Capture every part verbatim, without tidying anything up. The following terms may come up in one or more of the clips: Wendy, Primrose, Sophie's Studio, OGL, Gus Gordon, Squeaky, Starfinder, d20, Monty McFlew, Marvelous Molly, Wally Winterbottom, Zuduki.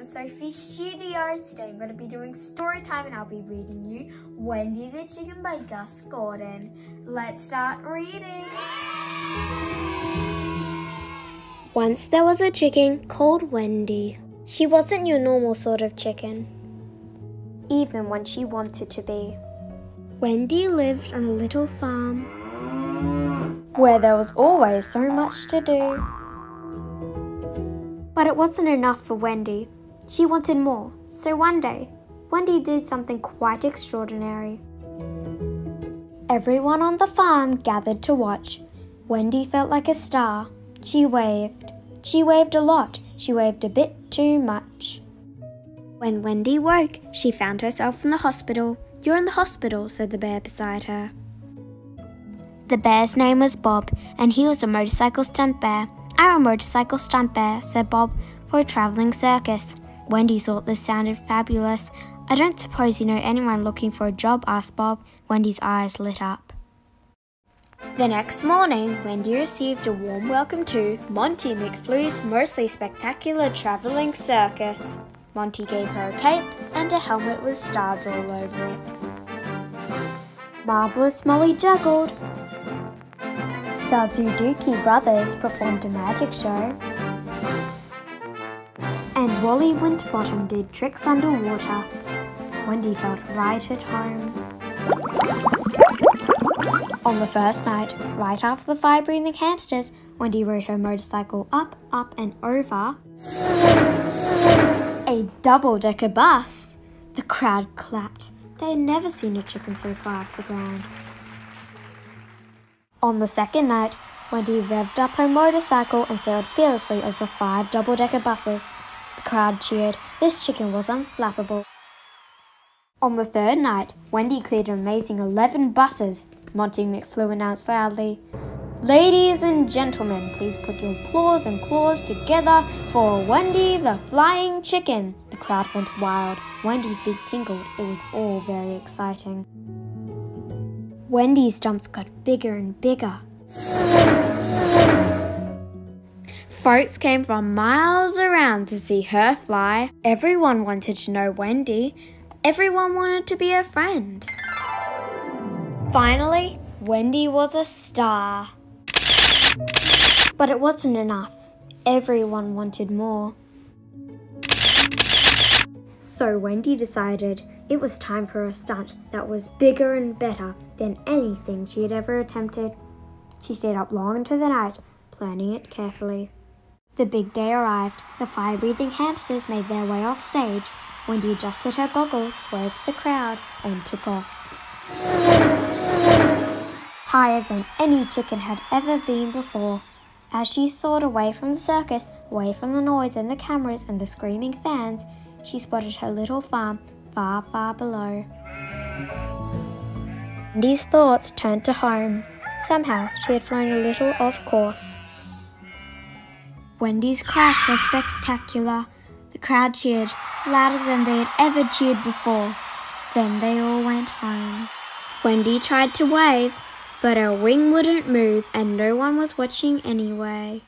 Welcome to Sophie's Studio. Today I'm going to be doing story time and I'll be reading you Wendy the Chicken by Gus Gordon. Let's start reading. Once there was a chicken called Wendy. She wasn't your normal sort of chicken, even when she wanted to be. Wendy lived on a little farm where there was always so much to do. But it wasn't enough for Wendy. She wanted more, so one day, Wendy did something quite extraordinary. Everyone on the farm gathered to watch. Wendy felt like a star. She waved. She waved a lot. She waved a bit too much. When Wendy woke, she found herself in the hospital. "You're in the hospital," said the bear beside her. The bear's name was Bob, and he was a motorcycle stunt bear. "I'm a motorcycle stunt bear," said Bob, "for a travelling circus." Wendy thought this sounded fabulous. "I don't suppose you know anyone looking for a job?" asked Bob. Wendy's eyes lit up. The next morning, Wendy received a warm welcome to Monty McFlew's mostly spectacular travelling circus. Monty gave her a cape and a helmet with stars all over it. Marvelous Molly juggled. The Zuduki brothers performed a magic show, and Wally Winterbottom did tricks underwater. Wendy felt right at home. On the first night, right after the fire-breathing hamsters, Wendy rode her motorcycle up, up and over a double-decker bus. The crowd clapped. They had never seen a chicken so far off the ground. On the second night, Wendy revved up her motorcycle and sailed fearlessly over five double-decker buses. The crowd cheered. This chicken was unflappable. On the third night, Wendy cleared an amazing eleven buses. Monty McFlew announced loudly, "Ladies and gentlemen, please put your paws and claws together for Wendy the Flying Chicken." The crowd went wild. Wendy's beak tingled. It was all very exciting. Wendy's jumps got bigger and bigger. Folks came from miles around to see her fly. Everyone wanted to know Wendy. Everyone wanted to be her friend. Finally, Wendy was a star. But it wasn't enough. Everyone wanted more. So Wendy decided it was time for a stunt that was bigger and better than anything she had ever attempted. She stayed up long into the night, planning it carefully. The big day arrived. The fire-breathing hamsters made their way off stage. Wendy adjusted her goggles, waved the crowd, and took off. Higher than any chicken had ever been before. As she soared away from the circus, away from the noise and the cameras and the screaming fans, she spotted her little farm far, far below. Wendy's thoughts turned to home. Somehow, she had flown a little off course. Wendy's crash was spectacular. The crowd cheered, louder than they had ever cheered before. Then they all went home. Wendy tried to wave, but her wing wouldn't move and no one was watching anyway.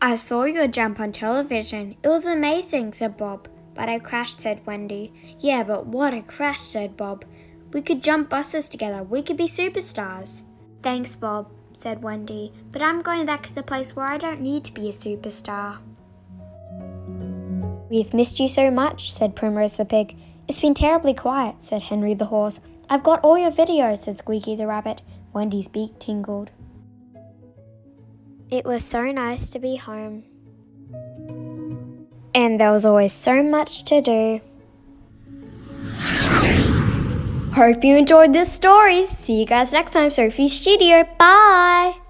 "I saw your jump on television. It was amazing," said Bob. "But I crashed," said Wendy. "Yeah, but what a crash," said Bob. "We could jump buses together. We could be superstars." "Thanks, Bob," said Wendy, "but I'm going back to the place where I don't need to be a superstar." "We've missed you so much," said Primrose the pig. "It's been terribly quiet," said Henry the horse. "I've got all your videos," said Squeaky the rabbit. Wendy's beak tingled. It was so nice to be home. And there was always so much to do. Hope you enjoyed this story. See you guys next time, Sophie's Studio. Bye!